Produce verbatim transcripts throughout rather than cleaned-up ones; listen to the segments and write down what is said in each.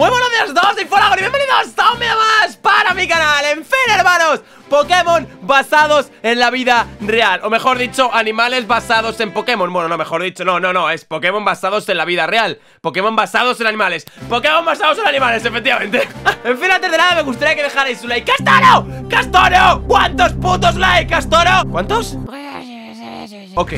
Muy buenos días a todos, soy Folagor y bienvenidos a un video más para mi canal. En fin, hermanos, Pokémon basados en la vida real. O mejor dicho, animales basados en Pokémon. Bueno, no, mejor dicho, no, no, no, es Pokémon basados en la vida real. Pokémon basados en animales. Pokémon basados en animales, efectivamente. En fin, antes de nada me gustaría que dejarais un like. ¡Castoro! ¡Castoro! ¿Cuántos putos likes, Castoro? ¿Cuántos? Ok,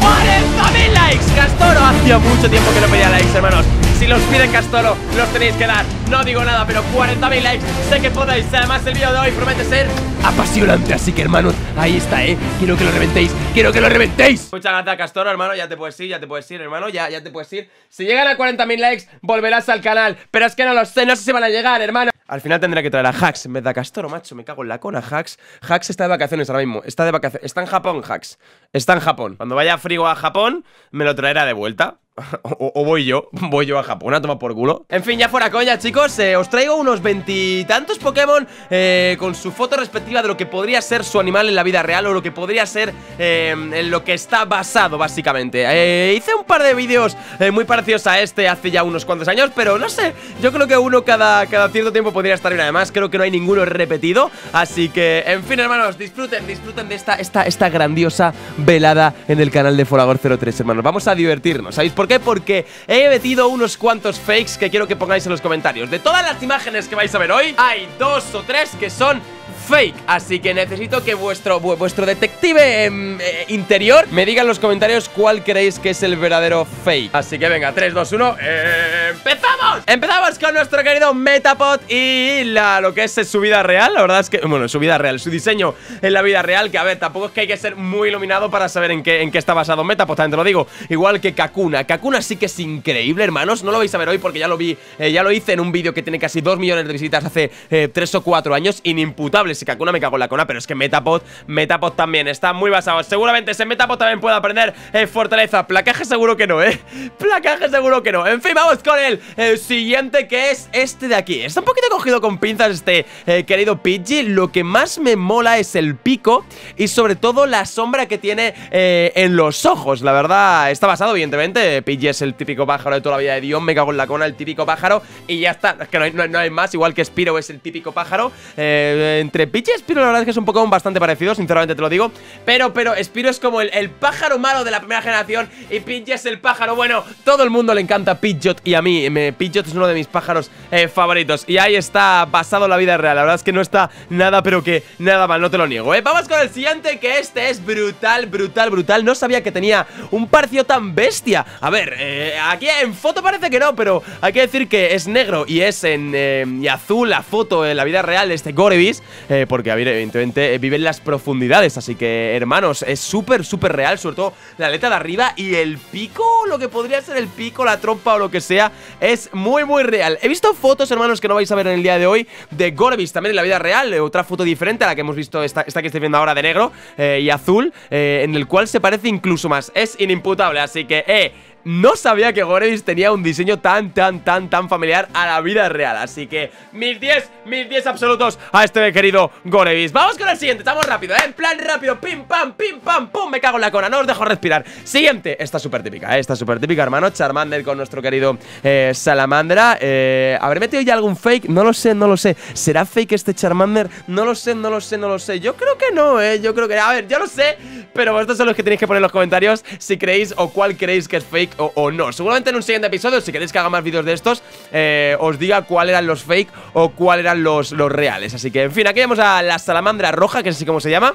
cuarenta mil likes, Castoro. Hacía mucho tiempo que no pedía likes, hermanos. Si los piden Castoro, los tenéis que dar. No digo nada, pero cuarenta mil likes sé que podéis. Además, el vídeo de hoy promete ser apasionante, así que, hermanos, ahí está, eh. Quiero que lo reventéis, quiero que lo reventéis. Muchas gracias, Castoro, hermano. Ya te puedes ir, ya te puedes ir, hermano. Ya, ya te puedes ir. Si llegan a cuarenta mil likes, volverás al canal. Pero es que no lo sé, no sé si van a llegar, hermano. Al final tendrá que traer a Hacks en vez de a Castoro, macho. Me cago en la cona, Hacks. Hacks está de vacaciones ahora mismo. Está de vacaciones. Está en Japón, Hacks. Está en Japón. Cuando vaya frigo a Japón, me lo traerá de vuelta. O, o voy yo, voy yo a Japón a tomar por culo. En fin, ya fuera coña, chicos, eh, os traigo unos veintitantos Pokémon eh, con su foto respectiva de lo que podría ser su animal en la vida real, o lo que podría ser eh, en lo que está basado, básicamente. eh, Hice un par de vídeos eh, muy parecidos a este hace ya unos cuantos años, pero no sé, yo creo que uno cada, cada cierto tiempo podría estar bien. Además, creo que no hay ninguno repetido. Así que, en fin, hermanos, disfruten, disfruten de esta, esta, esta grandiosa velada en el canal de Folagor cero tres, hermanos. Vamos a divertirnos, ¿sabéis por qué? ¿Por qué? Porque he metido unos cuantos fakes que quiero que pongáis en los comentarios. De todas las imágenes que vais a ver hoy, hay dos o tres que son fake. Así que necesito que vuestro, vu vuestro detective eh, eh, interior me diga en los comentarios cuál creéis que es el verdadero fake. Así que venga, tres, dos, uno, eh, ¡empezamos! Empezamos con nuestro querido Metapod y la, lo que es su vida real. La verdad es que, bueno, su vida real, su diseño en la vida real, que a ver, tampoco es que hay que ser muy iluminado para saber en qué, en qué está basado Metapod, también te lo digo. Igual que Kakuna. Kakuna sí que es increíble, hermanos. No lo vais a ver hoy porque ya lo vi, eh, ya lo hice en un vídeo que tiene casi dos millones de visitas hace eh, tres o cuatro años. Inimputable. Si Kakuna, me cago en la cona, pero es que Metapod Metapod también está muy basado. Seguramente ese Metapod también puede aprender eh, fortaleza. Placaje seguro que no, ¿eh? Placaje seguro que no. En fin, vamos con el, el siguiente, que es este de aquí. Está un poquito cogido con pinzas este eh, querido Pidgey. Lo que más me mola es el pico y sobre todo la sombra que tiene eh, en los ojos. La verdad, está basado, evidentemente. Pidgey es el típico pájaro de toda la vida de Dios. Me cago en la cona, el típico pájaro. Y ya está, es que no hay, no hay, no hay más. Igual que Spearow es el típico pájaro. eh, Entre Pidgey y Spearow, la verdad es que es un Pokémon bastante parecido, sinceramente te lo digo. Pero, pero, Spearow es como el, el pájaro malo de la primera generación y Pidgey es el pájaro bueno. Todo el mundo le encanta Pidgeot y a mí, me, Pidgeot es uno de mis pájaros eh, favoritos. Y ahí está basado en la vida real. La verdad es que no está nada, pero que nada mal, no te lo niego, ¿eh? Vamos con el siguiente, que este es brutal, brutal, brutal. No sabía que tenía un parcio tan bestia. A ver, eh, aquí en foto parece que no, pero hay que decir que es negro y es en eh, y azul la foto en la vida real de este Gorebyss. Eh, porque, a ver, evidentemente eh, vive en las profundidades. Así que, hermanos, es súper, súper real. Sobre todo la aleta de arriba y el pico, lo que podría ser el pico, la trompa o lo que sea, es muy, muy real. He visto fotos, hermanos, que no vais a ver en el día de hoy, de Gorebyss también en la vida real. eh, Otra foto diferente a la que hemos visto, esta, esta que estoy viendo ahora de negro eh, y azul, eh, en el cual se parece incluso más. Es inimputable, así que, eh no sabía que Gorebyss tenía un diseño tan, tan, tan, tan familiar a la vida real. Así que, mis diez, mis diez absolutos a este querido Gorebyss. Vamos con el siguiente, estamos rápido, ¿eh? En plan rápido, pim, pam, pim, pam, pum. Me cago en la cona, no os dejo respirar. Siguiente, esta súper típica, ¿eh? Esta súper típica, hermano. Charmander con nuestro querido eh, Salamandra. eh, ¿Habré metido ya algún fake? No lo sé, no lo sé. ¿Será fake este Charmander? No lo sé, no lo sé, no lo sé. Yo creo que no, ¿eh? Yo creo que... A ver, yo lo sé, pero vosotros son los que tenéis que poner en los comentarios si creéis o cuál creéis que es fake O, o no. Seguramente en un siguiente episodio, si queréis que haga más vídeos de estos, eh, os diga cuál eran los fake o cuál eran los, los reales. Así que, en fin, aquí vemos a la salamandra roja, que es así como se llama.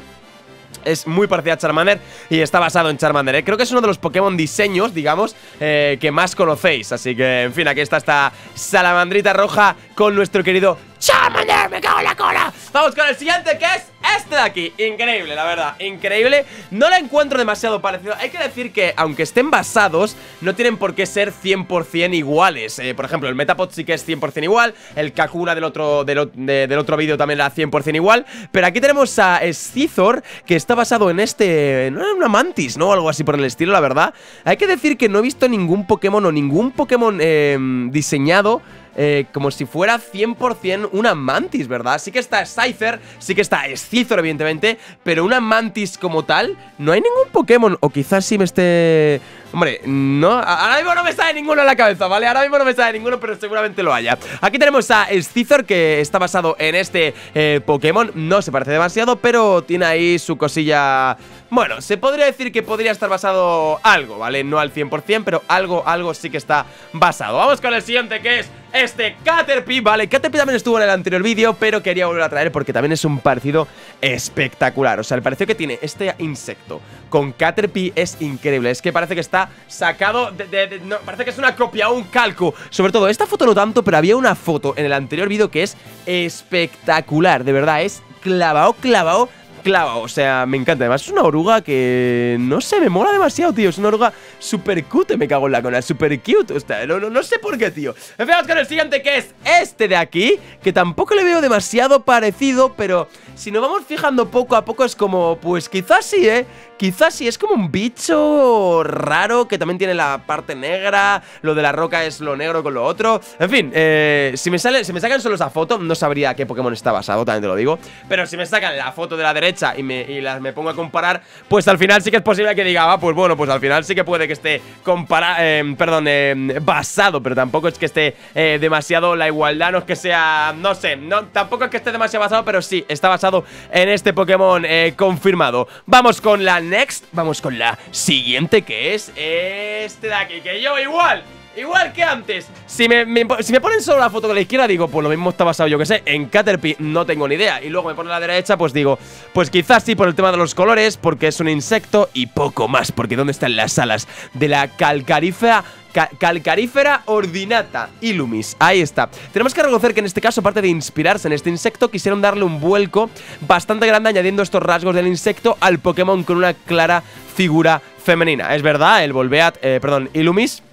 Es muy parecida a Charmander y está basado en Charmander, ¿eh? Creo que es uno de los Pokémon diseños, digamos, eh, que más conocéis. Así que, en fin, aquí está esta salamandrita roja con nuestro querido Charmander. Me cago en la cola. Vamos con el siguiente, que es este de aquí. Increíble, la verdad, increíble. No la encuentro demasiado parecido. Hay que decir que, aunque estén basados, no tienen por qué ser cien por cien iguales. eh, Por ejemplo, el Metapod sí que es cien por cien igual. El Kakuna del otro, del, de, del otro vídeo también era cien por cien igual. Pero aquí tenemos a Scizor, que está basado en este... no era una mantis, ¿no? Algo así por el estilo, la verdad. Hay que decir que no he visto ningún Pokémon o ningún Pokémon eh, diseñado eh, como si fuera cien por cien una mantis, ¿verdad? Sí que está Scyther, sí que está Scizor, evidentemente, pero una mantis como tal no hay ningún Pokémon. O quizás sí me esté... Hombre, no, ahora mismo no me sale ninguno en la cabeza, ¿vale? Ahora mismo no me sale ninguno, pero seguramente lo haya. Aquí tenemos a Scizor, que está basado en este eh, Pokémon. No se parece demasiado, pero tiene ahí su cosilla... Bueno, se podría decir que podría estar basado algo, ¿vale? No al cien por cien, pero algo, algo sí que está basado. Vamos con el siguiente, que es este Caterpie, ¿vale? Caterpie también estuvo en el anterior vídeo, pero quería volver a traer porque también es un parecido espectacular. O sea, el parecido que tiene este insecto con Caterpie es increíble. Es que parece que está sacado de... de, de no, parece que es una copia, un calco. Sobre todo, esta foto no tanto, pero había una foto en el anterior vídeo que es espectacular. De verdad, es clavao, clavao. Clava, o sea, me encanta. Además es una oruga que no sé, me mola demasiado, tío. Es una oruga super cute, me cago en la cona. Super cute, o sea, no, no, no sé por qué, tío. Empezamos con el siguiente, que es este de aquí, que tampoco le veo demasiado parecido, pero si nos vamos fijando poco a poco es como, pues quizás sí, eh quizás sí, es como un bicho raro que también tiene la parte negra. Lo de la roca es lo negro con lo otro. En fin, eh, si me sale, si me sacan solo esa foto, no sabría qué Pokémon está basado, también te lo digo. Pero si me sacan la foto de la derecha y me, y las me pongo a comparar, pues al final sí que es posible que diga, ah, pues bueno, pues al final sí que puede que esté compara, eh, perdón, eh, basado, pero tampoco es que esté eh, demasiado la igualdad, no es que sea, no sé, no, tampoco es que esté demasiado basado, pero sí, está basado en este Pokémon eh, confirmado. Vamos con la next, vamos con la siguiente, que es este de aquí, que yo igual... Igual que antes, si me, me, si me ponen solo la foto de la izquierda, digo, pues lo mismo está basado, yo que sé, en Caterpie, no tengo ni idea. Y luego me ponen la derecha, pues digo, pues quizás sí por el tema de los colores, porque es un insecto y poco más. Porque ¿dónde están las alas de la calcarífera? Cal calcarífera ordinata, Illumise, ahí está. Tenemos que reconocer que en este caso, aparte de inspirarse en este insecto, quisieron darle un vuelco bastante grande añadiendo estos rasgos del insecto al Pokémon con una clara figura femenina. Es verdad, el Volbeat, eh, perdón, Illumise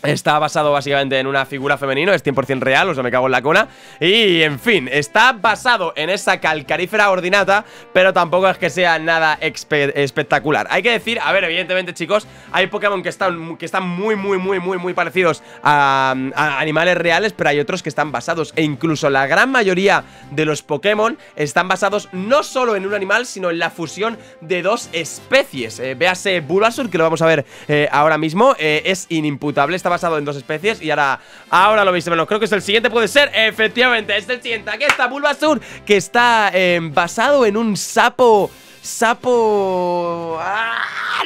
está basado básicamente en una figura femenina, es cien por cien real, o sea, me cago en la cona. Y, en fin, está basado en esa calcarífera ordinata, pero tampoco es que sea nada espectacular. Hay que decir, a ver, evidentemente, chicos, hay Pokémon que están, que están muy, muy, muy, muy, muy parecidos a, a animales reales, pero hay otros que están basados, e incluso la gran mayoría de los Pokémon están basados no solo en un animal, sino en la fusión de dos especies. eh, Véase Bulbasaur, que lo vamos a ver eh, ahora mismo, eh, es inimputable, está basado en dos especies y ahora, ahora lo veis. Bueno, creo que es el siguiente, puede ser, efectivamente, es el siguiente. Aquí está Bulbasaur, que está eh, basado en un sapo. Sapo... ¡Ah!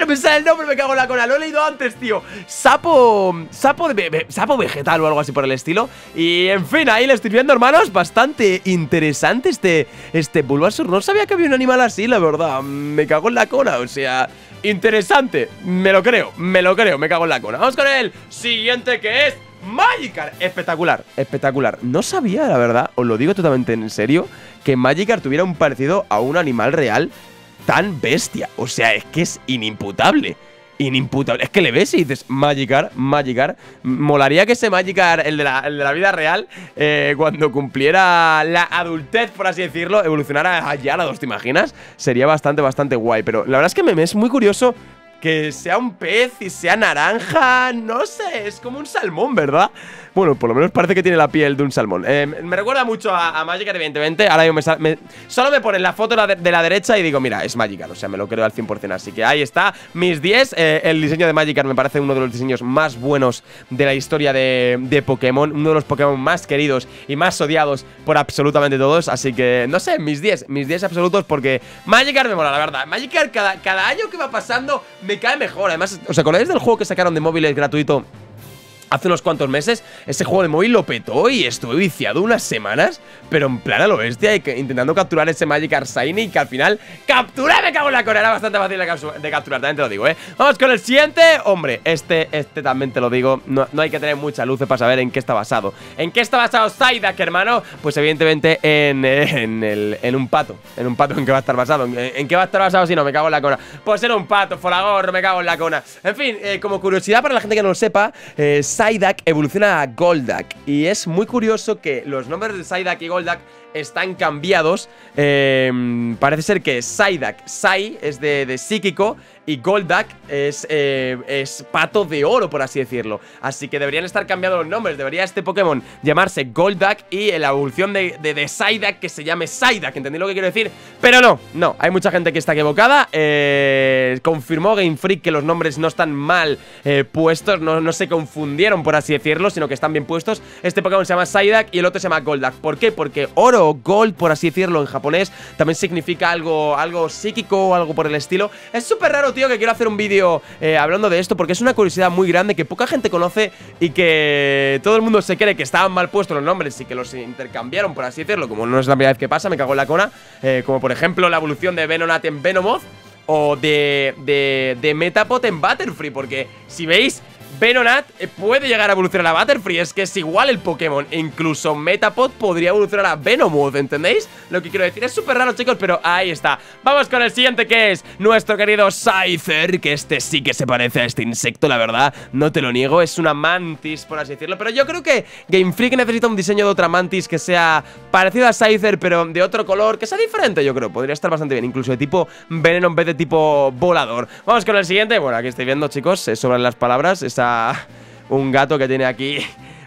No me sale el nombre, me cago en la cola. Lo he leído antes, tío. Sapo... Sapo de... Be... Sapo vegetal o algo así por el estilo. Y, en fin, ahí lo estoy viendo, hermanos. Bastante interesante este... Este Bulbasaur. No sabía que había un animal así, la verdad. Me cago en la cola, o sea... Interesante. Me lo creo, me lo creo. Me cago en la cola. Vamos con el siguiente, que es... Magikarp, espectacular, espectacular. No sabía, la verdad, os lo digo totalmente en serio, que Magikarp tuviera un parecido a un animal real tan bestia. O sea, es que es inimputable. Inimputable, es que le ves y dices Magikarp, Magikarp. Molaría que ese Magikarp, el de la, el de la vida real, eh, cuando cumpliera la adultez, por así decirlo, evolucionara a Gyarados, ¿te imaginas? Sería bastante, bastante guay. Pero la verdad es que me, me es muy curioso que sea un pez y sea naranja, no sé, es como un salmón, ¿verdad? Bueno, por lo menos parece que tiene la piel de un salmón. eh, Me recuerda mucho a, a Magikarp, evidentemente. Ahora yo me, me... Solo me ponen la foto de la derecha y digo, mira, es Magikarp, o sea, me lo creo al cien por cien. Así que ahí está, mis diez. eh, El diseño de Magikarp me parece uno de los diseños más buenos de la historia de, de Pokémon. Uno de los Pokémon más queridos y más odiados por absolutamente todos. Así que, no sé, mis diez, mis diez absolutos, porque Magikarp me mola, la verdad. Magikarp cada, cada año que va pasando me Me cae mejor. Además, ¿os acordáis del juego que sacaron de móviles gratuito hace unos cuantos meses? Ese juego de móvil lo petó y estuve viciado unas semanas, pero en plan a lo bestia, intentando capturar ese Magikarp Shiny, que al final capturar, me cago en la cola, era bastante fácil de capturar, también te lo digo, eh. Vamos con el siguiente. Hombre, este, este también te lo digo, no, no hay que tener mucha luz para saber en qué está basado. ¿En qué está basado Psyduck, hermano? Pues evidentemente en, en, el, en un pato. En un pato en que va a estar basado. ¿En, en qué va a estar basado si no? Me cago en la cola. Pues en un pato, Folagor, me cago en la cola. En fin, eh, como curiosidad para la gente que no lo sepa, eh, Psyduck evoluciona a Golduck. Y es muy curioso que los nombres de Psyduck y Golduck están cambiados. eh, Parece ser que Psyduck, Psy es de, de psíquico Y Golduck es, eh, es pato de oro, por así decirlo. Así que deberían estar cambiando los nombres. Debería este Pokémon llamarse Golduck y la evolución de, de, de Psyduck que se llame Psyduck. ¿Entendéis lo que quiero decir? Pero no, no, hay mucha gente que está equivocada. eh, Confirmó Game Freak que los nombres no están mal eh, puestos, no, no se confundieron, por así decirlo, sino que están bien puestos. Este Pokémon se llama Psyduck y el otro se llama Golduck. ¿Por qué? Porque oro o gold, por así decirlo, en japonés también significa algo, algo psíquico o algo por el estilo. Es súper raro, tío, que quiero hacer un vídeo eh, hablando de esto, porque es una curiosidad muy grande que poca gente conoce y que todo el mundo se cree que estaban mal puestos los nombres y que los intercambiaron, por así decirlo. Como no es la primera vez que pasa, me cago en la cona. eh, Como por ejemplo la evolución de Venonat en Venomoth o de, de, de Metapod en Butterfree, porque si veis, Venonat puede llegar a evolucionar a Butterfree. Es que es igual el Pokémon. Incluso Metapod podría evolucionar a Venomoth, ¿entendéis? Lo que quiero decir es súper raro, chicos, pero ahí está. Vamos con el siguiente, que es nuestro querido Scyther, que este sí que se parece a este insecto, la verdad. No te lo niego, es una mantis, por así decirlo. Pero yo creo que Game Freak necesita un diseño de otra mantis que sea parecido a Scyther, pero de otro color, que sea diferente, yo creo. Podría estar bastante bien, incluso de tipo veneno en vez de tipo volador. Vamos con el siguiente. Bueno, aquí estoy viendo, chicos, eh, sobran las palabras. Esa un gato que tiene aquí,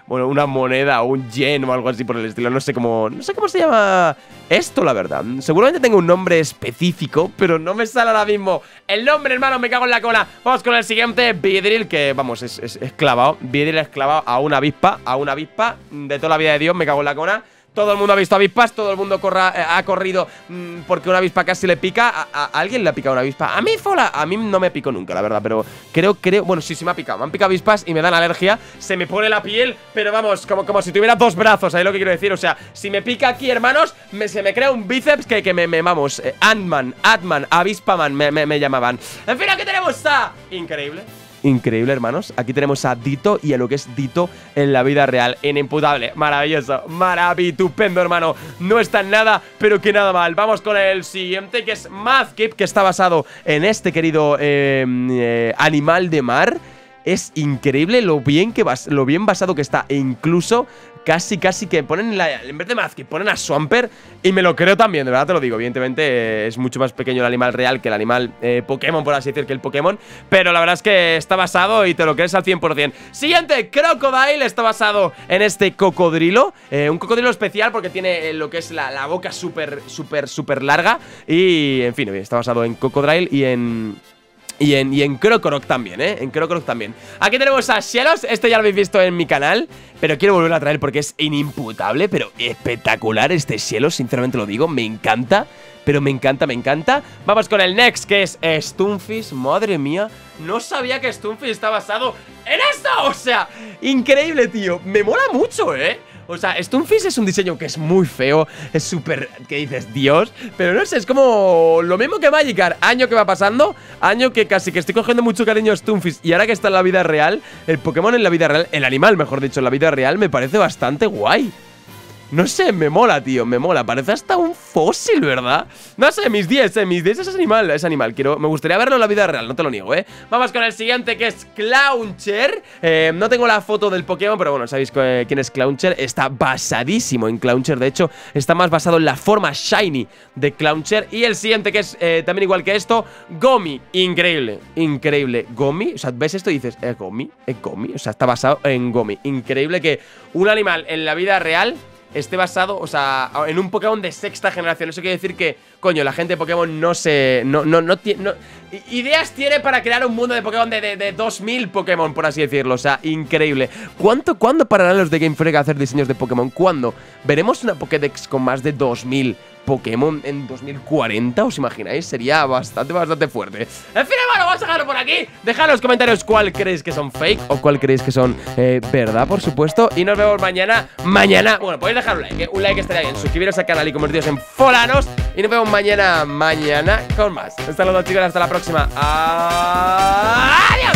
bueno, una moneda o un yen o algo así por el estilo. No sé cómo, no sé cómo se llama esto, la verdad. Seguramente tengo un nombre específico, pero no me sale ahora mismo el nombre, hermano, me cago en la cola. Vamos con el siguiente, Beedrill, que vamos, es, es, es clavado. Beedrill es clavado a una avispa, a una avispa de toda la vida de Dios, me cago en la cola. Todo el mundo ha visto avispas, todo el mundo corra, eh, ha corrido mmm, porque una avispa casi le pica. A, a, ¿a alguien le ha picado una avispa? A mí, Fola, a mí no me picó nunca, la verdad, pero creo, creo, bueno, sí, sí me ha picado. Me han picado avispas y me dan alergia, se me pone la piel, pero vamos, como, como si tuviera dos brazos, ahí lo que quiero decir. O sea, si me pica aquí, hermanos, me, se me crea un bíceps que, que me, me, vamos, eh, Ant-Man, Ant-Man, Avispaman me, me, me llamaban. En fin, aquí tenemos a... Increíble. Increíble, hermanos. Aquí tenemos a Ditto y a lo que es Ditto en la vida real. Inimputable. Maravilloso. Maravitupendo, hermano. No está en nada, pero que nada mal. Vamos con el siguiente, que es Magikarp, que está basado en este querido eh, eh, animal de mar. Es increíble lo bien, que bas lo bien basado que está. E incluso casi, casi que ponen, la, en vez de Magikarp, ponen a Swampert. Y me lo creo también, de verdad te lo digo. Evidentemente eh, es mucho más pequeño el animal real que el animal eh, Pokémon, por así decir, que el Pokémon. Pero la verdad es que está basado y te lo crees al cien por cien. Siguiente, Krookodile está basado en este cocodrilo. Eh, un cocodrilo especial porque tiene eh, lo que es la, la boca súper, súper, súper larga. Y, en fin, está basado en Krookodile y en... Y en, y en Crocrok también, ¿eh? En Crocrok también. Aquí tenemos a Shellos. Esto ya lo habéis visto en mi canal, pero quiero volver a traer porque es inimputable, pero espectacular este Shellos, sinceramente lo digo. Me encanta, pero me encanta, me encanta. Vamos con el next, que es Stunfisk. Madre mía, no sabía que Stunfisk está basado en esto. O sea, increíble, tío. Me mola mucho, ¿eh? O sea, Stunfisk es un diseño que es muy feo. Es súper... ¿Qué dices? Dios. Pero no sé, es como... Lo mismo que Magikarp. Año que va pasando, año que casi que estoy cogiendo mucho cariño a Stunfisk. Y ahora que está en la vida real, el Pokémon en la vida real, el animal, mejor dicho, en la vida real, me parece bastante guay. No sé, me mola, tío, me mola. Parece hasta un fósil, ¿verdad? No sé, mis diez, eh, mis diez es animal, es animal. Quiero, me gustaría verlo en la vida real, no te lo niego, ¿eh? Vamos con el siguiente, que es Clauncher. Eh, no tengo la foto del Pokémon, pero bueno, sabéis quién es Clauncher. Está basadísimo en Clauncher, de hecho, está más basado en la forma shiny de Clauncher. Y el siguiente, que es eh, también igual que esto, Goomy. Increíble, increíble. Goomy, o sea, ves esto y dices, ¿es Goomy? ¿Es Goomy? O sea, está basado en Goomy. Increíble que un animal en la vida real esté basado, o sea, en un Pokémon de sexta generación. Eso quiere decir que, coño, la gente de Pokémon no se... No, no, no tiene... No, ideas tiene para crear un mundo de Pokémon de, de, de dos mil Pokémon, por así decirlo. O sea, increíble. ¿Cuánto, cuándo pararán los de Game Freak a hacer diseños de Pokémon? ¿Cuándo? ¿Veremos una Pokédex con más de dos mil Pokémon en dos mil cuarenta? ¿Os imagináis? Sería bastante, bastante fuerte. En fin, hermano, vamos a dejarlo por aquí. Dejad en los comentarios cuál creéis que son fake o cuál creéis que son eh, verdad, por supuesto. Y nos vemos mañana. Mañana, bueno, podéis dejar un like, ¿eh? Un like estaría bien. Suscribiros al canal y convertiros en folanos. Y nos vemos mañana, mañana con más. Un saludo, chicos, hasta la próxima. Adiós.